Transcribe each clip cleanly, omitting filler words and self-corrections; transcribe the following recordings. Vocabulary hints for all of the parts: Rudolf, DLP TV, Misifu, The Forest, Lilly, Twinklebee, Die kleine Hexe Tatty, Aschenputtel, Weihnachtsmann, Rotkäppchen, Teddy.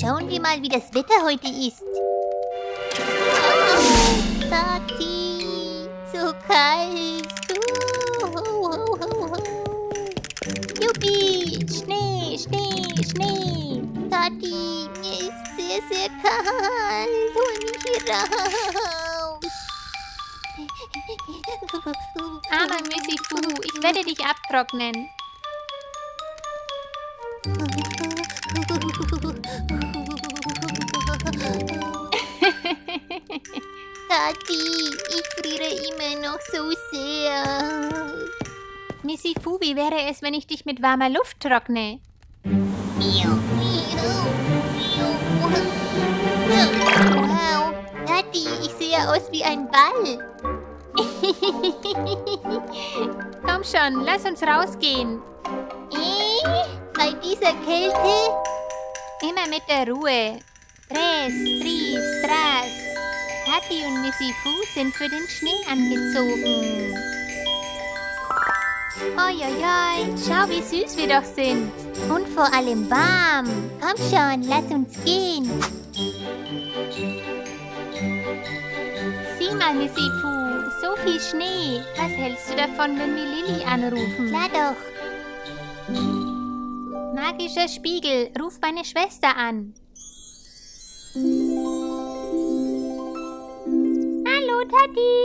Schauen wir mal, wie das Wetter heute ist. Oh, Tati, so kalt. Juppie, Schnee, Schnee, Schnee. Tati, mir ist sehr, sehr kalt. Hol mich hier raus. Aber Misifu, ich werde dich abtrocknen. Tati, ich friere immer noch so sehr. Misifu, wie wäre es, wenn ich dich mit warmer Luft trockne? Wow, Tati, ich sehe aus wie ein Ball. Komm schon, lass uns rausgehen. Bei dieser Kälte? Immer mit der Ruhe. Tres, tris, tras. Tatty und Misifu sind für den Schnee angezogen. Oi, schau, wie süß wir doch sind. Und vor allem warm. Komm schon, lass uns gehen. Sieh mal, Misifu, so viel Schnee. Was hältst du davon, wenn wir Lilly anrufen? Klar doch. Magischer Spiegel, ruf meine Schwester an. Hallo, Tati.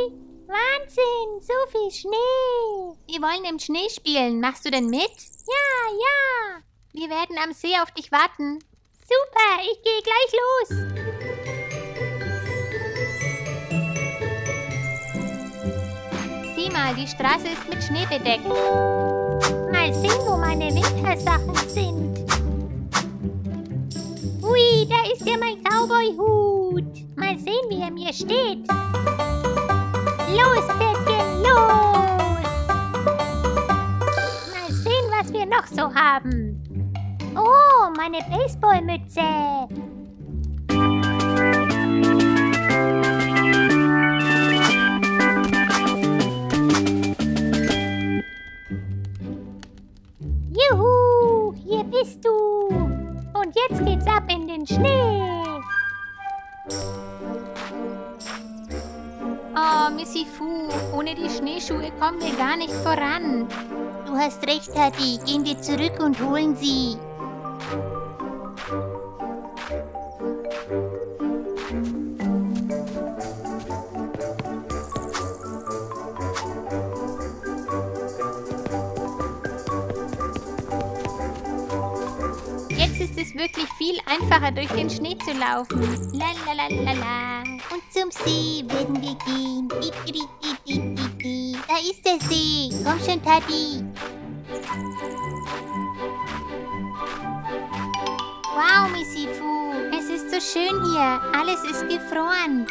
Wahnsinn, so viel Schnee. Wir wollen im Schnee spielen. Machst du denn mit? Ja. Wir werden am See auf dich warten. Super, ich gehe gleich los. Sieh mal, die Straße ist mit Schnee bedeckt. Mal sehen, wo meine Wintersachen sind. Ui, da ist ja mein Cowboy-Hut. Mal sehen, wie er mir steht. Los, Pferdchen, los! Mal sehen, was wir noch so haben. Oh, meine Baseballmütze. Juhu, hier bist du. Und jetzt geht's ab in den Schnee. Oh, Misifu, ohne die Schneeschuhe kommen wir gar nicht voran. Du hast recht, Tati. Gehen wir zurück und holen sie. Wirklich viel einfacher durch den Schnee zu laufen. Lalalala. Und zum See werden wir gehen. Da ist der See. Komm schon, Tati. Wow, Misifu. Es ist so schön hier. Alles ist gefroren.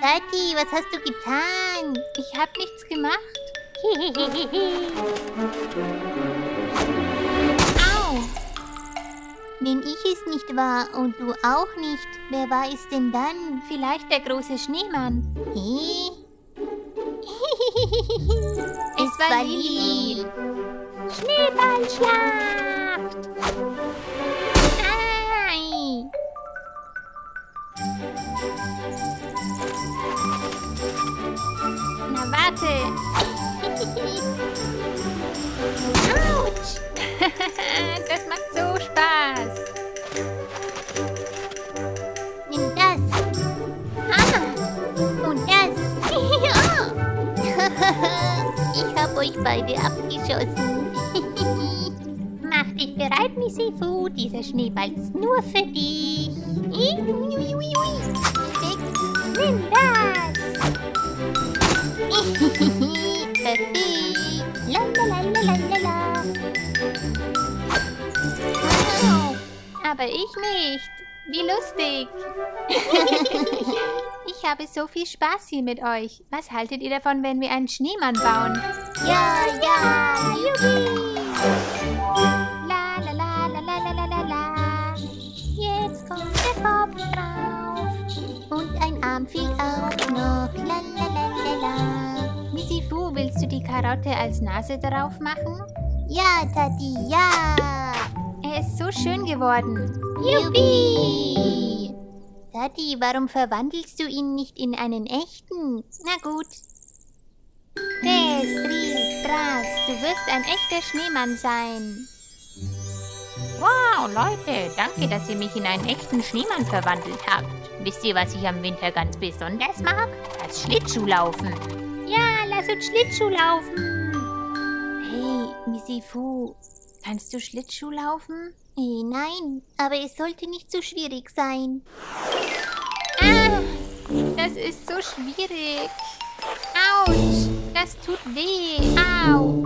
Tati, was hast du getan? Ich hab nichts gemacht. Au! Wenn ich es nicht war und du auch nicht, wer war es denn dann? Vielleicht der große Schneemann. Es war Lilly. Schneeballschlacht! Nein! Na warte! Autsch! Das macht so Spaß! Nimm das! Ah! Und das! Ich hab euch beide abgeschossen! Mach dich bereit, Misifu! Dieser Schneeball ist nur für dich! Nimm das! La la la la la la. Wow, aber ich nicht. Wie lustig. Ich habe so viel Spaß hier mit euch. Was haltet ihr davon, wenn wir einen Schneemann bauen? Ja, Jubi! La la la la la la la la. Jetzt kommt der Bob drauf. Muffi auch noch. La la la la la. Misifu, willst du die Karotte als Nase drauf machen? Ja, Tati, ja. Er ist so schön geworden. Juppie! Tati, warum verwandelst du ihn nicht in einen echten? Na gut. Tres, tres, tras, du wirst ein echter Schneemann sein. Wow, Leute, danke, dass ihr mich in einen echten Schneemann verwandelt habt. Wisst ihr, was ich am Winter ganz besonders mag? Das Schlittschuhlaufen. Ja, lass uns Schlittschuh laufen. Hey, Misifu, kannst du Schlittschuh laufen? Hey, nein, aber es sollte nicht so schwierig sein. Ah, das ist so schwierig. Autsch, das tut weh. Au.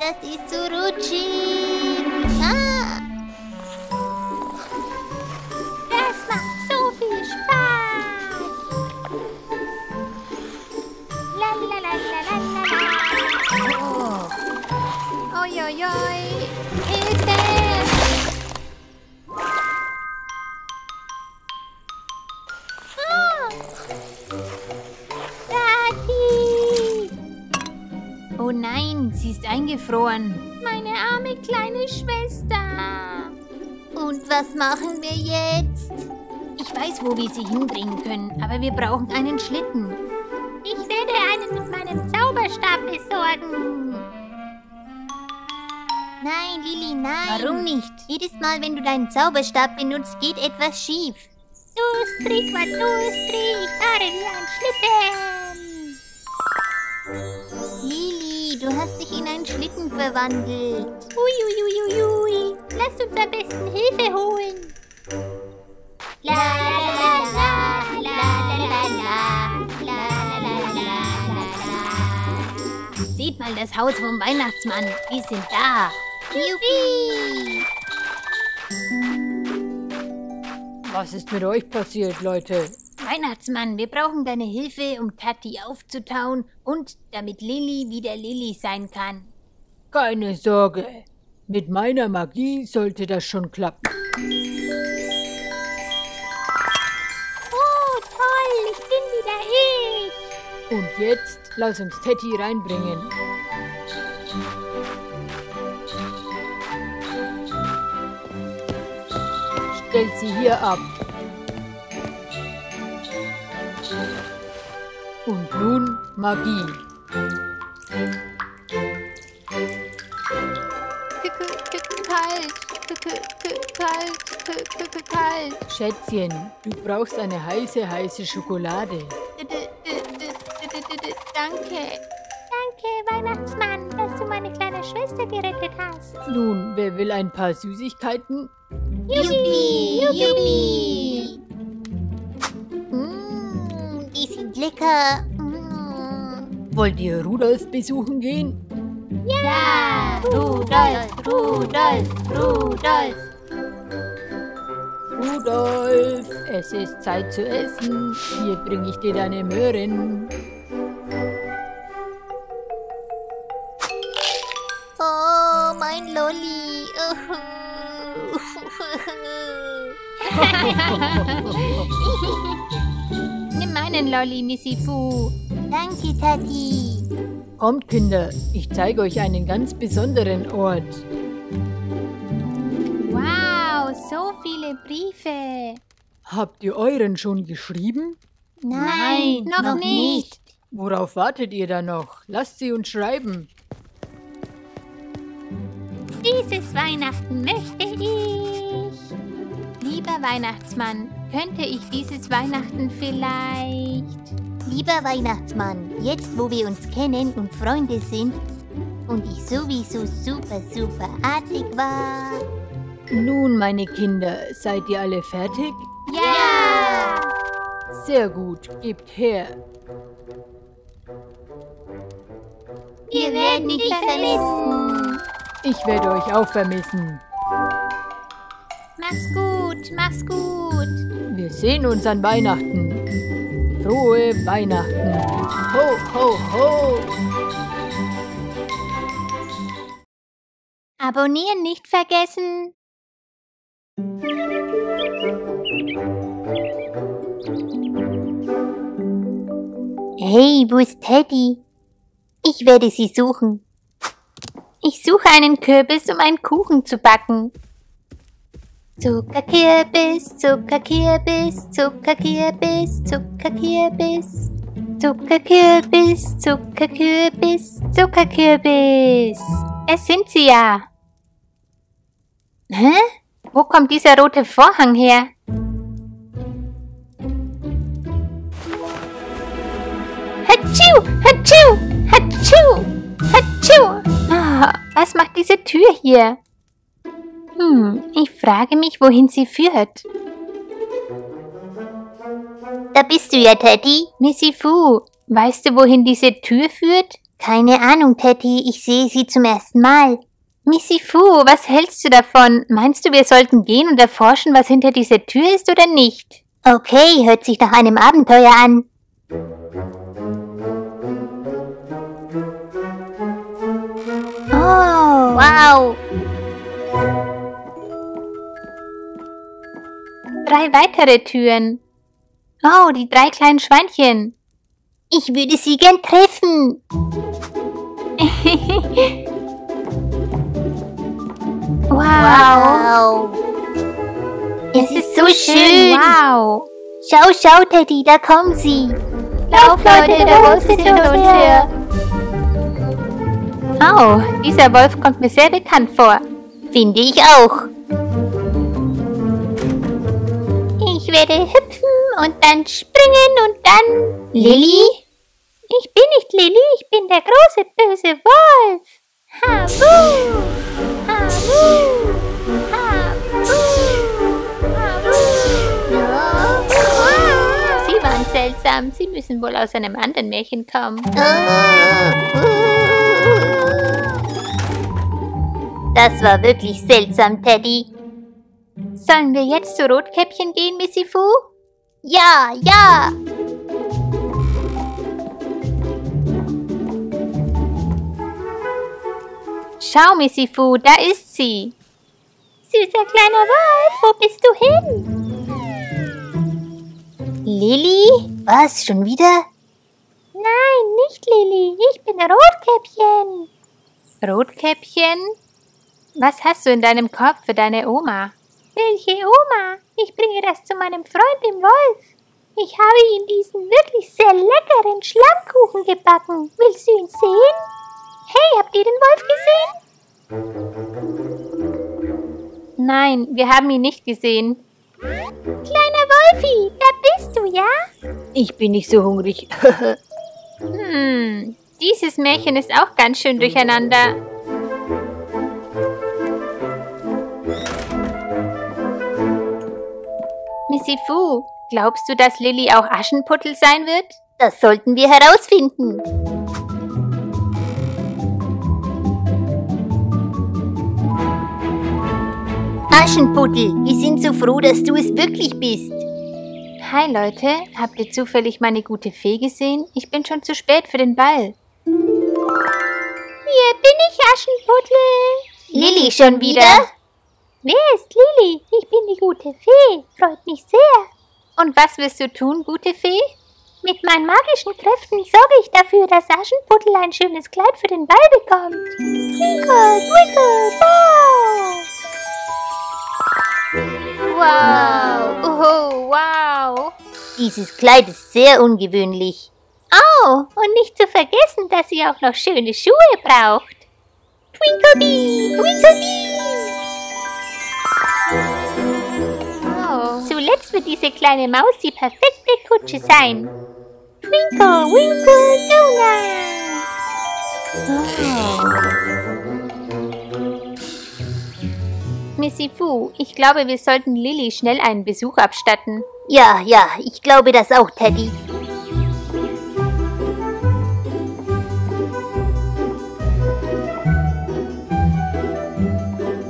Das ist so rutschig. Ah. Das macht so viel Spaß. La la la la la la. Oh. Oi, oi, oi. Hilfe! Oh nein, sie ist eingefroren. Meine arme kleine Schwester. Und was machen wir jetzt? Ich weiß, wo wir sie hinbringen können, aber wir brauchen einen Schlitten. Ich werde einen mit meinem Zauberstab besorgen. Nein, Lilly, nein. Warum nicht? Jedes Mal, wenn du deinen Zauberstab benutzt, geht etwas schief. Lustrig, was lustrig, ich fahre wie ein Schlitten. Lilly. Du hast dich in einen Schlitten verwandelt. Uiuiuiui. Ui, ui, ui. Lass uns am besten Hilfe holen. La la la la la la la la. Seht mal das Haus vom Weihnachtsmann. Wir sind da. Juppie. Was ist mit euch passiert, Leute? Weihnachtsmann, wir brauchen deine Hilfe, um Tatty aufzutauen und damit Lilly wieder Lilly sein kann. Keine Sorge, mit meiner Magie sollte das schon klappen. Oh, toll, ich bin wieder ich. Und jetzt lass uns Tatty reinbringen. Stell sie hier ab. Und nun Magie. Kalt. Schätzchen, du brauchst eine heiße, heiße Schokolade. Danke. Danke, Weihnachtsmann, dass du meine kleine Schwester gerettet hast. Nun, wer will ein paar Süßigkeiten? Juppie, juppie. Lecker. Mm. Wollt ihr Rudolf besuchen gehen? Ja! Rudolf, Rudolf, Rudolf! Rudolf, es ist Zeit zu essen. Hier bringe ich dir deine Möhren. Oh, mein Lolli! Meinen Lolli, Misifu. Danke, Tati. Kommt, Kinder, ich zeige euch einen ganz besonderen Ort. Wow, so viele Briefe. Habt ihr euren schon geschrieben? Nein, noch nicht. Worauf wartet ihr da noch? Lasst sie uns schreiben. Dieses Weihnachten möchte ich. Lieber Weihnachtsmann, könnte ich dieses Weihnachten vielleicht... Lieber Weihnachtsmann, jetzt wo wir uns kennen und Freunde sind und ich sowieso super, super artig war... Nun, meine Kinder, seid ihr alle fertig? Ja! Sehr gut, gebt her. Wir werden dich vermissen. Ich werde euch auch vermissen. Mach's gut, mach's gut. Wir sehen uns an Weihnachten. Frohe Weihnachten. Ho, ho, ho. Abonnieren nicht vergessen. Hey, wo ist Teddy? Ich werde sie suchen. Ich suche einen Kürbis, um einen Kuchen zu backen. Zuckerkürbis, Zuckerkürbis, Zuckerkürbis, Zuckerkürbis. Zuckerkürbis, Zuckerkürbis, Zuckerkürbis. Es sind sie ja. Hä? Wo kommt dieser rote Vorhang her? Hatschu, hatschu, hatschu, hatschu. Oh, was macht diese Tür hier? Ich frage mich, wohin sie führt. Da bist du ja, Teddy. Misifu, weißt du, wohin diese Tür führt? Keine Ahnung, Teddy. Ich sehe sie zum ersten Mal. Misifu, was hältst du davon? Meinst du, wir sollten gehen und erforschen, was hinter dieser Tür ist oder nicht? Okay, hört sich nach einem Abenteuer an. Oh, wow. 3 weitere Türen. Oh, die 3 kleinen Schweinchen. Ich würde sie gern treffen. Wow. Es ist so schön. Wow. Schau, schau, Teddy, da kommen sie. Lauf, Leute, der Wolf ist hinter uns her. Oh, dieser Wolf kommt mir sehr bekannt vor. Finde ich auch. Ich werde hüpfen und dann springen und dann... Lilly? Ich bin nicht Lilly, ich bin der große, böse Wolf. Habu! Habu! Habu! Sie waren seltsam, sie müssen wohl aus einem anderen Märchen kommen. Das war wirklich seltsam, Teddy. Sollen wir jetzt zu Rotkäppchen gehen, Misifu? Ja, ja! Schau, Misifu, da ist sie. Süßer kleiner Wolf, wo bist du hin? Lilly? Was, schon wieder? Nein, nicht Lilly, ich bin Rotkäppchen. Rotkäppchen? Was hast du in deinem Korb für deine Oma? Welche Oma? Ich bringe das zu meinem Freund, dem Wolf. Ich habe ihm diesen wirklich sehr leckeren Schlammkuchen gebacken. Willst du ihn sehen? Hey, habt ihr den Wolf gesehen? Nein, wir haben ihn nicht gesehen. Kleiner Wolfi, da bist du, ja? Ich bin nicht so hungrig. Dieses Märchen ist auch ganz schön durcheinander. Misifu, glaubst du, dass Lilly auch Aschenputtel sein wird? Das sollten wir herausfinden. Aschenputtel, wir sind so froh, dass du es wirklich bist. Hi Leute, habt ihr zufällig meine gute Fee gesehen? Ich bin schon zu spät für den Ball. Hier bin ich, Aschenputtel. Lilly, schon wieder? Wer ist Lilly? Ich bin die gute Fee. Freut mich sehr. Und was wirst du tun, gute Fee? Mit meinen magischen Kräften sorge ich dafür, dass Aschenputtel ein schönes Kleid für den Ball bekommt. Twinkle, twinkle, wow! Wow! Oh, wow! Dieses Kleid ist sehr ungewöhnlich. Oh, und nicht zu vergessen, dass sie auch noch schöne Schuhe braucht. Twinklebee, Twinklebee! Zuletzt wird diese kleine Maus die perfekte Kutsche sein. Twinkle, winkle, donut. Misifu, ich glaube, wir sollten Lilly schnell einen Besuch abstatten. Ja, ja, ich glaube das auch, Teddy.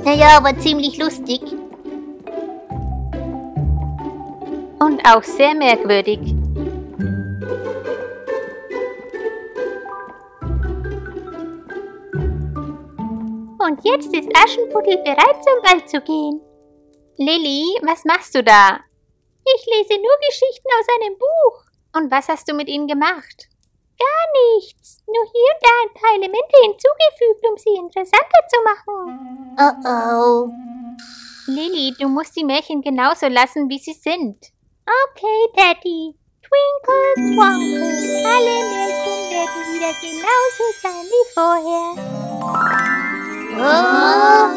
Naja, aber ziemlich lustig. Und auch sehr merkwürdig. Und jetzt ist Aschenputtel bereit, zum Ball zu gehen. Lilly, was machst du da? Ich lese nur Geschichten aus einem Buch. Und was hast du mit ihnen gemacht? Gar nichts. Nur hier und da ein paar Elemente hinzugefügt, um sie interessanter zu machen. Oh oh. Lilly, du musst die Märchen genauso lassen, wie sie sind. Okay, Teddy. Twinkle, twinkle. Alle Märchen werden wieder genauso sein wie vorher. Oh.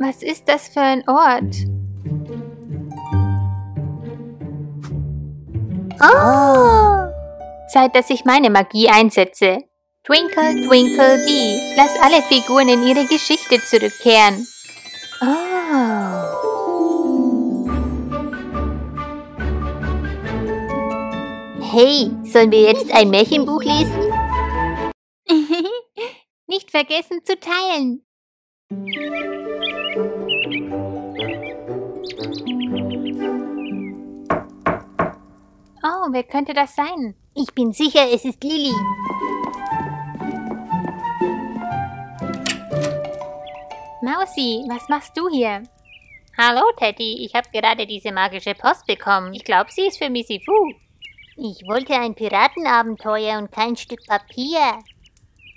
Was ist das für ein Ort? Oh! Zeit, dass ich meine Magie einsetze. Twinkle, Twinkle, Bee. Lass alle Figuren in ihre Geschichte zurückkehren. Oh! Hey, sollen wir jetzt ein Märchenbuch lesen? Nicht vergessen zu teilen. Oh, wer könnte das sein? Ich bin sicher, es ist Lilly. Mausi, was machst du hier? Hallo, Teddy. Ich habe gerade diese magische Post bekommen. Ich glaube, sie ist für Misifu. Ich wollte ein Piratenabenteuer und kein Stück Papier.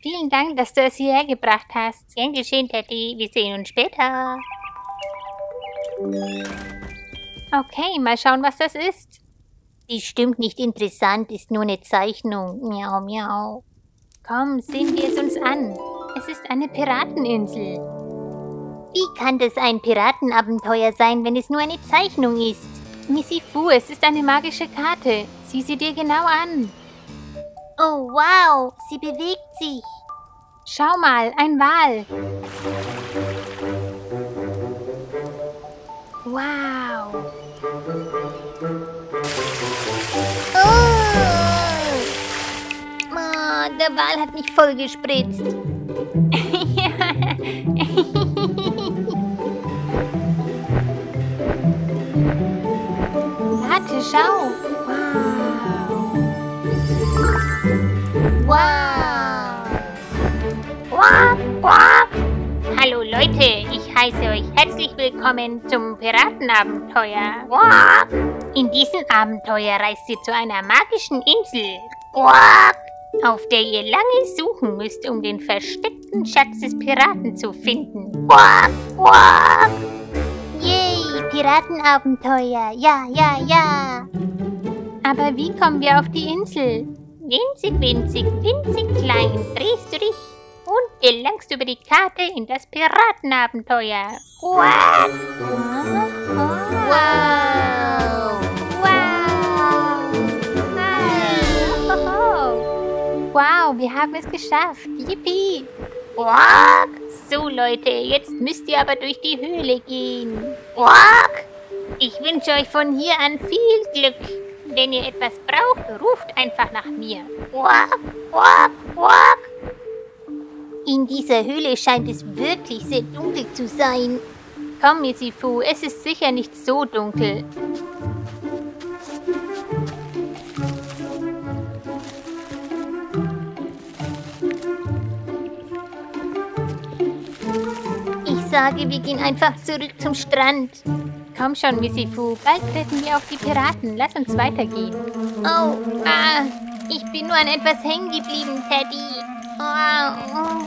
Vielen Dank, dass du es hierher gebracht hast. Gern geschehen, Teddy. Wir sehen uns später. Okay, mal schauen, was das ist. Bestimmt nicht interessant, ist nur eine Zeichnung. Miau, miau. Komm, sehen wir es uns an. Es ist eine Pirateninsel. Wie kann das ein Piratenabenteuer sein, wenn es nur eine Zeichnung ist? Misifu, es ist eine magische Karte. Sieh sie dir genau an. Oh, wow, sie bewegt sich. Schau mal, ein Wal. Wow. Der Wal hat mich voll gespritzt. Warte, schau. Wow. Wow. Wow. Wow. Hallo Leute, ich heiße euch herzlich willkommen zum Piratenabenteuer. Wow. In diesem Abenteuer reist ihr zu einer magischen Insel. Wow. Auf der ihr lange suchen müsst, um den versteckten Schatz des Piraten zu finden. Wow, wow. Yay, Piratenabenteuer. Ja, ja, ja. Aber wie kommen wir auf die Insel? Winzig, winzig, winzig klein drehst du dich und gelangst über die Karte in das Piratenabenteuer. Wow. Wow. Wow. Wow, wir haben es geschafft. Yippie. Wow. So, Leute, jetzt müsst ihr aber durch die Höhle gehen. Wow. Ich wünsche euch von hier an viel Glück. Wenn ihr etwas braucht, ruft einfach nach mir. Wow. Wow. Wow. In dieser Höhle scheint es wirklich sehr dunkel zu sein. Komm, Misifu, es ist sicher nicht so dunkel. Ich sage, wir gehen einfach zurück zum Strand. Komm schon, Misifu. Bald treffen wir auf die Piraten. Lass uns weitergehen. Oh, ah, ich bin nur an etwas hängen geblieben, Teddy. Oh, oh,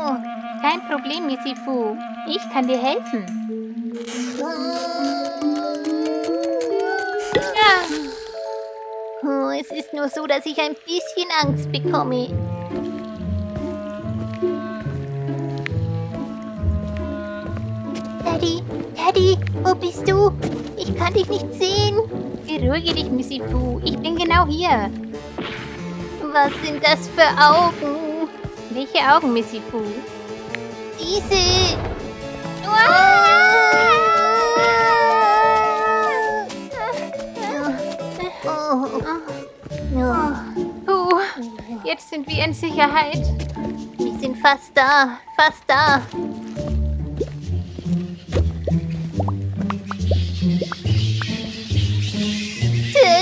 oh. Kein Problem, Misifu. Ich kann dir helfen. Ah. Oh, es ist nur so, dass ich ein bisschen Angst bekomme. Teddy, Teddy, wo bist du? Ich kann dich nicht sehen. Beruhige dich, Misifu. Ich bin genau hier. Was sind das für Augen? Welche Augen, Misifu? Diese. Puh, jetzt sind wir in Sicherheit. Wir sind fast da, fast da.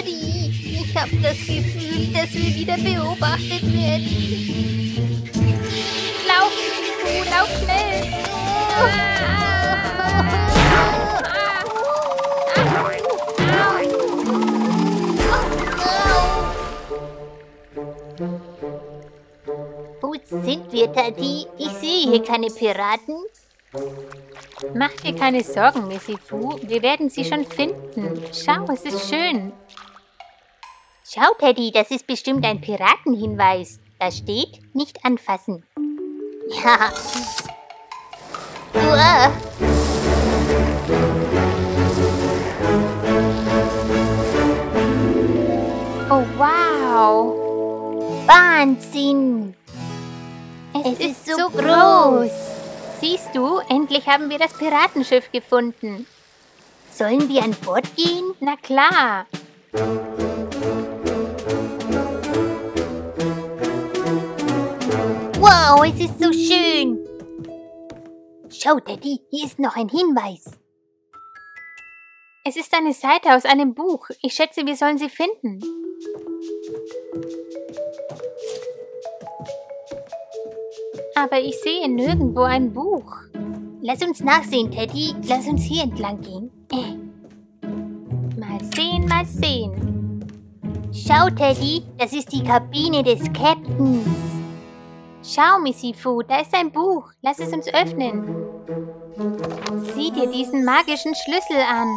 Ich habe das Gefühl, dass wir wieder beobachtet werden. Lauf, Misifu, lauf schnell! Sind wir, Teddy? Ich sehe hier keine Piraten. Mach dir keine Sorgen, Misifu. Wir werden sie schon finden. Schau, es ist schön. Schau, Teddy, das ist bestimmt ein Piratenhinweis. Da steht, nicht anfassen. Ja. Uah. Oh, wow. Wahnsinn. Es ist so groß. Siehst du, endlich haben wir das Piratenschiff gefunden. Sollen wir an Bord gehen? Na klar. Wow, es ist so schön. Schau, Teddy, hier ist noch ein Hinweis. Es ist eine Seite aus einem Buch. Ich schätze, wir sollen sie finden. Aber ich sehe nirgendwo ein Buch. Lass uns nachsehen, Teddy. Lass uns hier entlang gehen. Mal sehen, mal sehen. Schau, Teddy, das ist die Kabine des Captains. Schau, Misifu, da ist ein Buch. Lass es uns öffnen. Sieh dir diesen magischen Schlüssel an.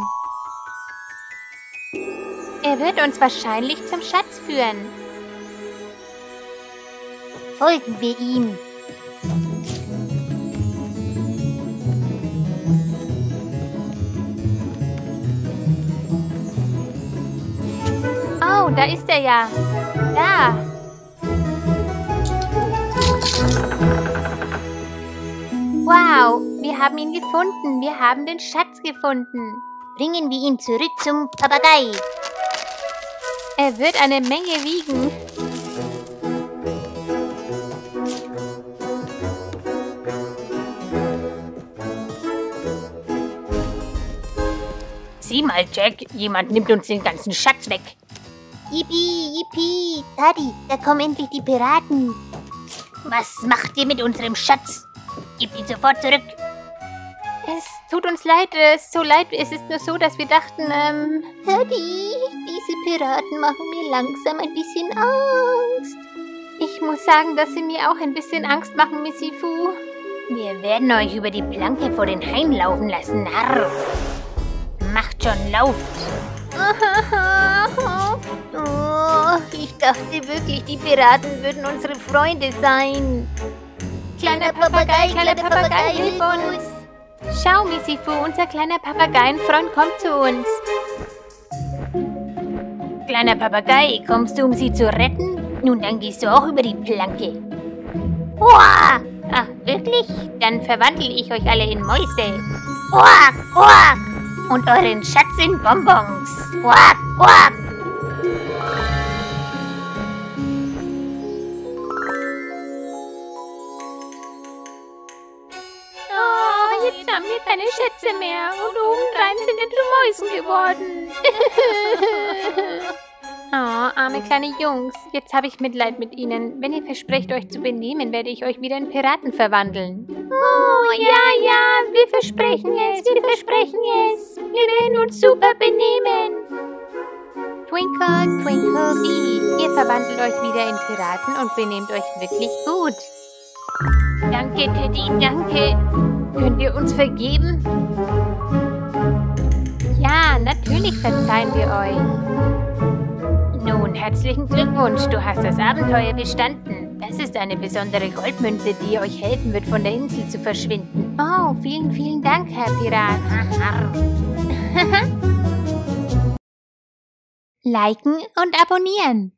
Er wird uns wahrscheinlich zum Schatz führen. Folgen wir ihm. Oh, da ist er ja. Da. Wow, wir haben ihn gefunden. Wir haben den Schatz gefunden. Bringen wir ihn zurück zum Papagei. Er wird eine Menge wiegen. Sieh mal, Jack. Jemand nimmt uns den ganzen Schatz weg. Yippie, yippie, Teddy, da kommen endlich die Piraten. Was macht ihr mit unserem Schatz? Gebt ihn sofort zurück. Es tut uns leid, es ist so leid. Es ist nur so, dass wir dachten, Teddy, diese Piraten machen mir langsam ein bisschen Angst. Ich muss sagen, dass sie mir auch ein bisschen Angst machen, Misifu. Wir werden euch über die Planke vor den Hain laufen lassen, Narr. Macht schon, lauft. Oh, ich dachte wirklich, die Piraten würden unsere Freunde sein. Kleiner Papagei, hilf uns. Schau, Misifu, unser kleiner Papageienfreund kommt zu uns. Kleiner Papagei, kommst du, um sie zu retten? Nun, dann gehst du auch über die Planke. Uah! Ach, wirklich? Dann verwandle ich euch alle in Mäuse. Uah! Uah! Und euren Schatz in Bonbons. Quack, quack. Oh, jetzt haben wir keine Schätze mehr. Und obendrein sind wir zu Mäusen geworden. Oh, arme kleine Jungs. Jetzt habe ich Mitleid mit ihnen. Wenn ihr versprecht, euch zu benehmen, werde ich euch wieder in Piraten verwandeln. Oh, ja, ja, wir versprechen es, wir versprechen es. Wir werden uns super benehmen. Twinkle, Twinklebee, ihr verwandelt euch wieder in Piraten und benehmt euch wirklich gut. Danke, Teddy, danke. Könnt ihr uns vergeben? Ja, natürlich verzeihen wir euch. Nun, herzlichen Glückwunsch, du hast das Abenteuer bestanden. Das ist eine besondere Goldmünze, die euch helfen wird, von der Insel zu verschwinden. Oh, vielen, vielen Dank, Herr Pirat. Liken und abonnieren.